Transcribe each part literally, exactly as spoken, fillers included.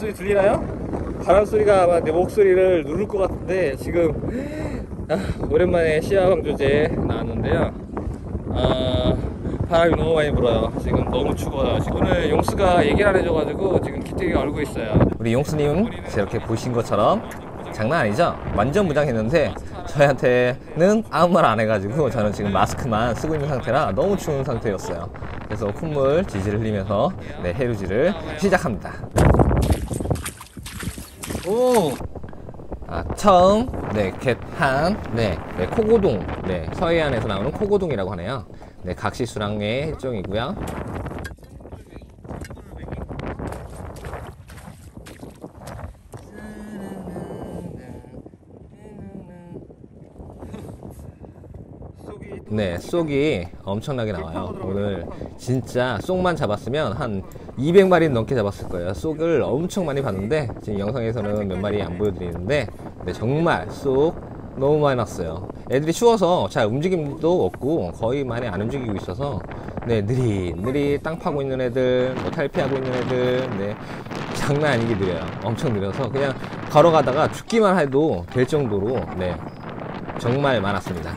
바람소리 들리나요? 바람소리가 아마 내 목소리를 누를 것 같은데 지금 아, 오랜만에 시화방조제 나왔는데요. 아, 바람이 너무 많이 불어요. 지금 너무 추워요. 오늘 용수가 얘기를 안 해줘가지고 지금 기특이가 얼고 있어요. 우리 용수님은 저렇게 보신 것처럼 장난 아니죠? 완전 무장했는데 저희한테는 아무 말 안 해가지고 저는 지금 마스크만 쓰고 있는 상태라 너무 추운 상태였어요. 그래서 콧물 질질 흘리면서 네, 해루질을 시작합니다. 오! 아, 처음, 네, 갯한, 네, 네, 코고동, 네, 서해안에서 나오는 코고동이라고 하네요. 네, 각시수랑의 일종이고요. 네, 쏙이 엄청나게 나와요. 오늘 진짜 쏙만 잡았으면 한 이백 마리는 넘게 잡았을 거예요. 쏙을 엄청 많이 봤는데 지금 영상에서는 몇 마리 안 보여드리는데 네, 정말 쏙 너무 많이 났어요. 애들이 추워서 잘 움직임도 없고 거의 많이 안 움직이고 있어서 네, 느릿느릿 땅 파고 있는 애들, 뭐 탈피하고 있는 애들 네, 장난 아니게 느려요. 엄청 느려서 그냥 걸어가다가 죽기만 해도 될 정도로 네, 정말 많았습니다.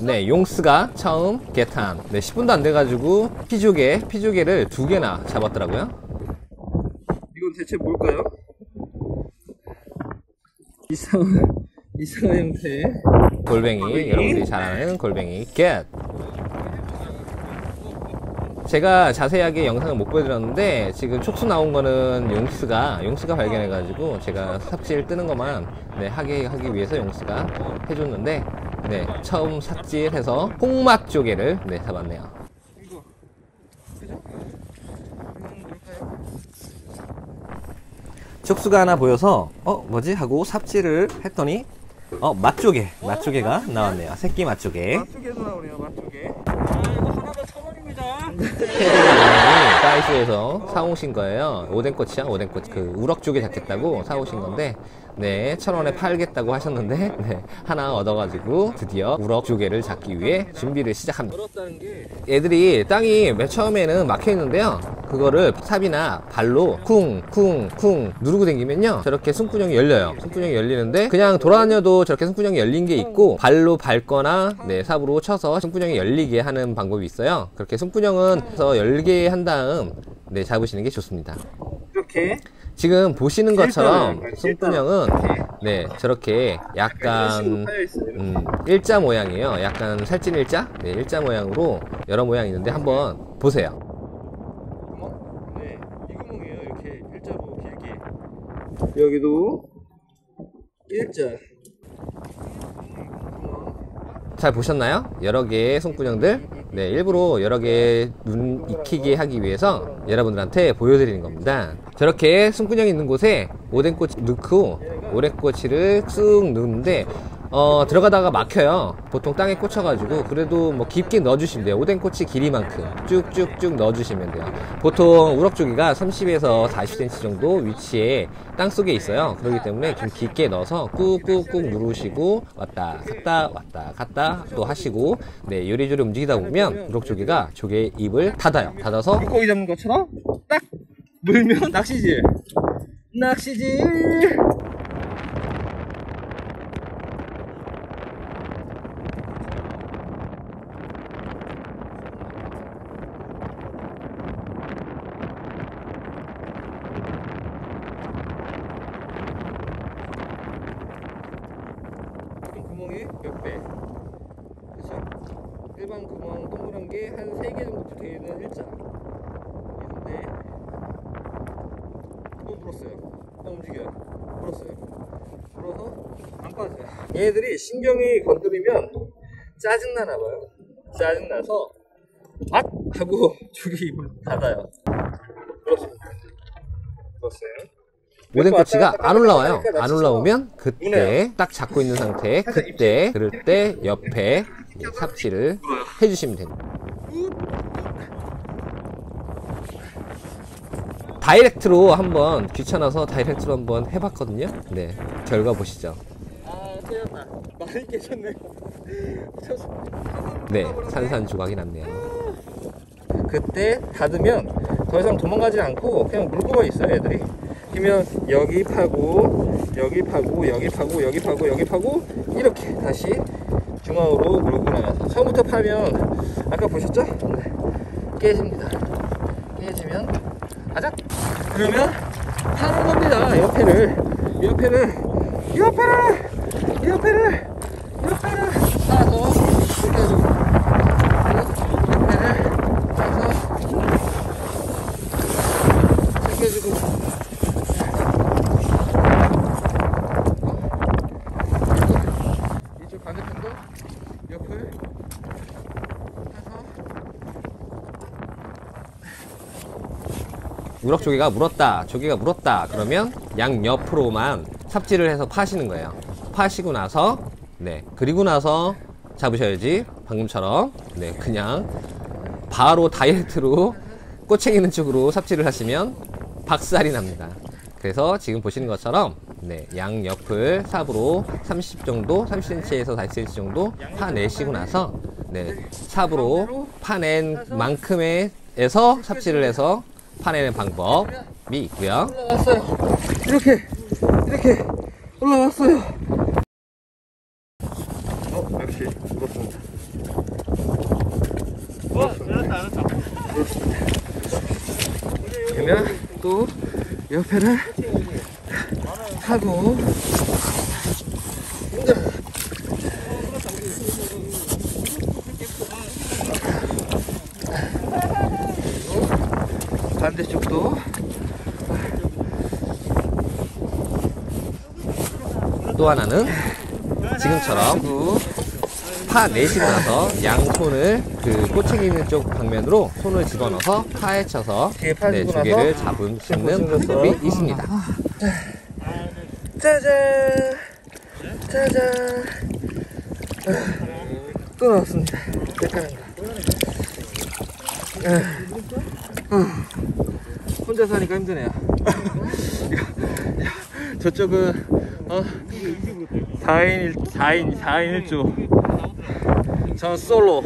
네, 용스가 처음 개탄. 네, 십 분도 안 돼가지고 피조개, 피조개를 두 개나 잡았더라고요. 이건 대체 뭘까요? 이상한, 이상한 형태. 골뱅이, 골뱅이? 여러분들이 잘 아는 골뱅이 겟. 제가 자세하게 영상을 못 보여드렸는데 지금 촉수 나온 거는 용스가 용스가 발견해가지고 제가 삽질 뜨는 것만 네, 하게 하기 위해서 용스가 해줬는데. 네, 처음 삽질해서 홍맛조개를 네, 잡았네요. 이거, 그죠? 촉수가 하나 보여서 어? 뭐지? 하고 삽질을 했더니 어? 맛조개! 맛조개가 나왔네요. 새끼 맛조개. 맛조개도 나오네요. 맛조개. 아, 이거 하나 더 쳐버립니다. 패대기오님이 사이즈에서 사오신 거예요. 오뎅꼬치야, 오뎅꼬치. 그 우럭조개 잡겠다고 사오신 건데 네, 천 원에 팔겠다고 하셨는데 네, 하나 얻어가지고 드디어 우럭조개를 잡기 위해 준비를 시작합니다. 애들이 땅이 맨 처음에는 막혀있는데요, 그거를 삽이나 발로 쿵쿵쿵 누르고 당기면요 저렇게 숨구멍이 열려요. 숨구멍이 열리는데 그냥 돌아다녀도 저렇게 숨구멍이 열린 게 있고 발로 밟거나 네, 삽으로 쳐서 숨구멍이 열리게 하는 방법이 있어요. 그렇게 숨구멍은 열게 한 다음 네, 잡으시는 게 좋습니다. 이렇게 지금 보시는 것처럼 숨구멍은 네, 저렇게 약간 음, 일자 모양이에요. 약간 살찐 일자? 네, 일자 모양으로 여러 모양이 있는데 한번 보세요. 네, 이 구멍이에요. 이렇게 일자로 길게. 여기도 일자. 잘 보셨나요? 여러 개의 손구녕들 네, 일부러 여러 개 눈 익히게 하기 위해서 여러분들한테 보여드리는 겁니다. 저렇게 손구녕이 있는 곳에 오뎅꼬치 넣고 오뎅꼬치를 쑥 넣는데 어, 들어가다가 막혀요. 보통 땅에 꽂혀가지고 그래도 뭐 깊게 넣어주시면 돼요. 오뎅꼬치 길이만큼 쭉쭉쭉 넣어주시면 돼요. 보통 우럭조개가 삼십에서 사십 센티미터 정도 위치에 땅속에 있어요. 그렇기 때문에 좀 깊게 넣어서 꾹꾹꾹 누르시고 왔다 갔다 왔다 갔다 또 하시고 네, 요리조리 움직이다 보면 우럭조개가 조개의 입을 닫아요. 닫아서 물고기 잡는 것처럼 딱 물면 낚시질 낚시질 몇 배? 그쵸? 일반 구멍 동그란 게 한 세 개 정도 붙어 있는 일자. 있는데, 또 불었어요. 또 움직여요. 불었어요. 불어서 안 빠져요. 얘들이 신경이 건드리면 짜증나나봐요. 짜증나서, 앗! 하고 조개 입을 닫아요. 불었습니다. 불었어요. 오뎅꼬치가 안 올라와요. 안 올라오면 그때 딱 잡고 있는 상태 그때 그럴 때 옆에 삽질을 해주시면 됩니다. 다이렉트로 한번 귀찮아서 다이렉트로 한번 해봤거든요. 네, 결과 보시죠. 많이 깨졌네. 네, 산산조각이 났네요. 그때 닫으면 더 이상 도망가지 않고 그냥 물고가 있어요, 애들이. 그러면 여기 파고, 여기 파고, 여기 파고, 여기 파고, 여기 파고, 이렇게 다시 중앙으로 물고 나가서. 처음부터 파면, 아까 보셨죠? 네. 깨집니다. 깨지면, 아작! 그러면 파는 겁니다, 옆에를. 옆에를, 옆에를, 옆에를, 옆에를 따서, 이렇게 해서. 우럭조개가 물었다, 조개가 물었다 그러면 양옆으로만 삽질을 해서 파시는 거예요. 파시고 나서, 네, 그리고 나서 잡으셔야지. 방금처럼 네, 그냥 바로 다이렉트로 꼬챙이는 쪽으로 삽질을 하시면 박살이 납니다. 그래서 지금 보시는 것처럼 네, 양옆을 삽으로 삼십 정도, 삼십 센티미터에서 사십 센티미터 정도 파내시고 나서 네, 삽으로 파낸 만큼의 에서 삽질을 해서 파내는 방법이 있고요. 올라왔어요. 이렇게 이렇게 올라왔어요. 어, 역시 물었습니다. 와, 잘했다, 잘했다. 그러면 또 옆에를 하고. 반대쪽도 또 하나는 지금처럼 파내시고 나서 양손을 그 꼬챙이 있는 쪽 방면으로 손을 집어넣어서 파에 쳐서 네, 조개를 잡으시는 방법이 있습니다. 짜잔 짜잔 또 나왔습니다. 혼자 사니까 힘드네요. 저쪽은 어? 사인, 사인, 사인 일조. 전 솔로.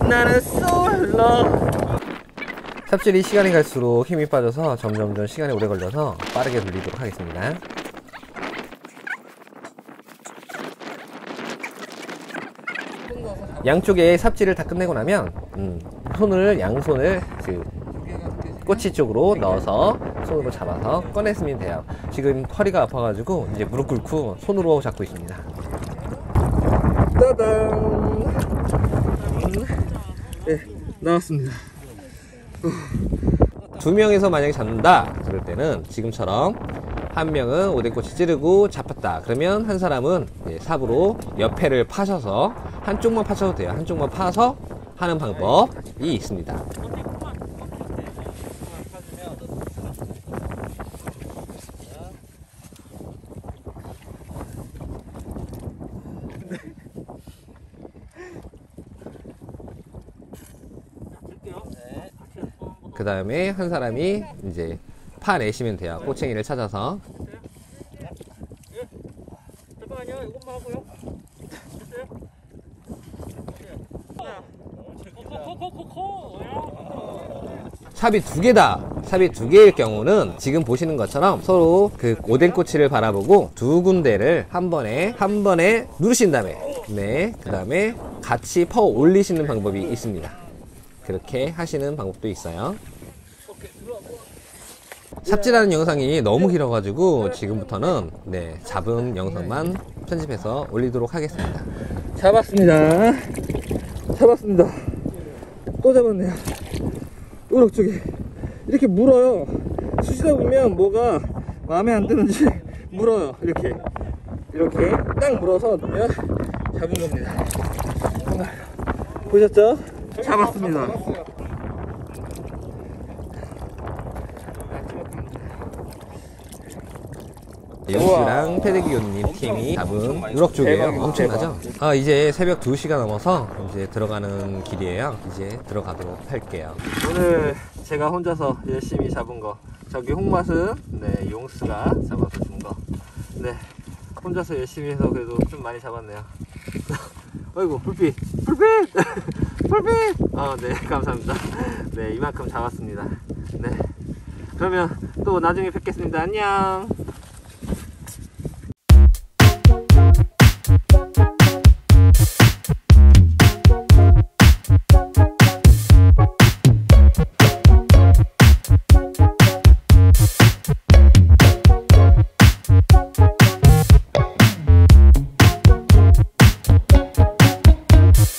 나는 솔로. 삽질이 시간이 갈수록 힘이 빠져서 점점점 시간이 오래 걸려서 빠르게 돌리도록 하겠습니다. 양쪽에 삽질을 다 끝내고 나면 음, 손을 양손을 그, 꼬치 쪽으로 넣어서 손으로 잡아서 꺼냈으면 돼요. 지금 허리가 아파가지고 이제 무릎 꿇고 손으로 잡고 있습니다. 따단! 네, 나왔습니다. 두 명에서 만약에 잡는다 그럴 때는 지금처럼 한 명은 오뎅꼬치 찌르고 잡았다 그러면 한 사람은 이제 삽으로 옆에를 파셔서 한쪽만 파셔도 돼요. 한쪽만 파서 하는 방법이 있습니다. 그 다음에 한 사람이 이제 파내시면 돼요. 꼬챙이를 찾아서. 삽이 두 개다, 삽이 두 개일 경우는 지금 보시는 것처럼 서로 그 오뎅꼬치를 바라보고 두 군데를 한 번에 한 번에 누르신 다음에 네, 그 다음에 같이 퍼 올리시는 방법이 있습니다. 그렇게 하시는 방법도 있어요. 삽질하는 영상이 너무 길어가지고 지금부터는 네, 잡은 영상만 편집해서 올리도록 하겠습니다. 잡았습니다. 잡았습니다. 또 잡았네요. 우럭조개. 이렇게 물어요. 수시다 보면 뭐가 마음에 안 드는지 물어요. 이렇게 이렇게 딱 물어서 넣으면 잡은 겁니다. 정말 보셨죠? 잡았습니다. 용수랑 패대기오님 팀이 잡은 우럭조개예요. 엄청나죠? 아, 이제 새벽 두 시가 넘어서 이제 들어가는 길이에요. 이제 들어가도록 할게요. 오늘 제가 혼자서 열심히 잡은 거, 저기 홍맛은 네, 용수가 잡아서 준 거. 네, 혼자서 열심히 해서 그래도 좀 많이 잡았네요. 아이고 불빛 불빛 풀빛! 아, 네, 감사합니다. 네, 이만큼 잡았습니다. 네, 그러면 또 나중에 뵙겠습니다. 안녕!